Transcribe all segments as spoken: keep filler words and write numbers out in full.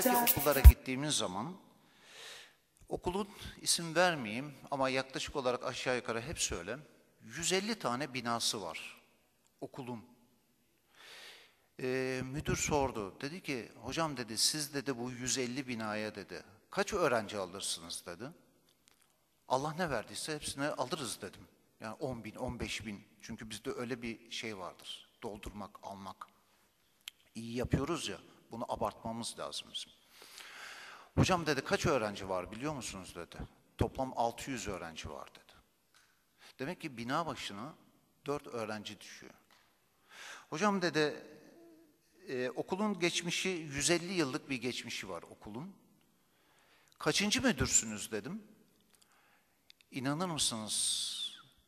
Batı'daki okullara gittiğimiz zaman, okulun isim vermeyeyim ama yaklaşık olarak aşağı yukarı hep söylem, yüz elli tane binası var okulun. Ee, müdür sordu, dedi ki hocam dedi siz dedi bu yüz elli binaya dedi kaç öğrenci alırsınız dedi. Allah ne verdiyse hepsini alırız dedim. Yani on bin, on beş bin. Çünkü bizde öyle bir şey vardır. Doldurmak, almak. İyi yapıyoruz ya, bunu abartmamız lazım bizim. Hocam dedi kaç öğrenci var biliyor musunuz dedi. Toplam altı yüz öğrenci var dedi. Demek ki bina başına dört öğrenci düşüyor. Hocam dedi e, okulun geçmişi, yüz elli yıllık bir geçmişi var okulun. Kaçıncı müdürsünüz dedim. İnanır mısınız?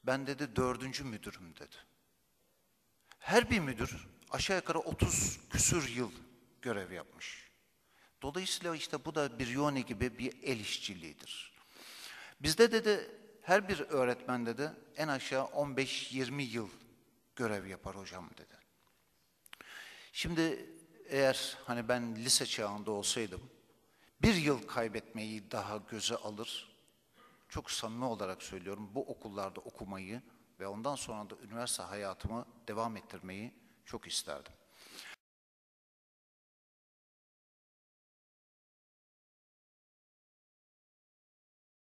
Ben dedi dördüncü müdürüm dedi. Her bir müdür aşağı yukarı otuz küsür yıl görev yapmış. Dolayısıyla işte bu da bir yoni gibi bir el işçiliğidir. Bizde dedi her bir öğretmen dedi en aşağı on beş yirmi yıl görev yapar hocam dedi. Şimdi eğer hani ben lise çağında olsaydım bir yıl kaybetmeyi daha göze alır. Çok samimi olarak söylüyorum, bu okullarda okumayı ve ondan sonra da üniversite hayatımı devam ettirmeyi çok isterdim.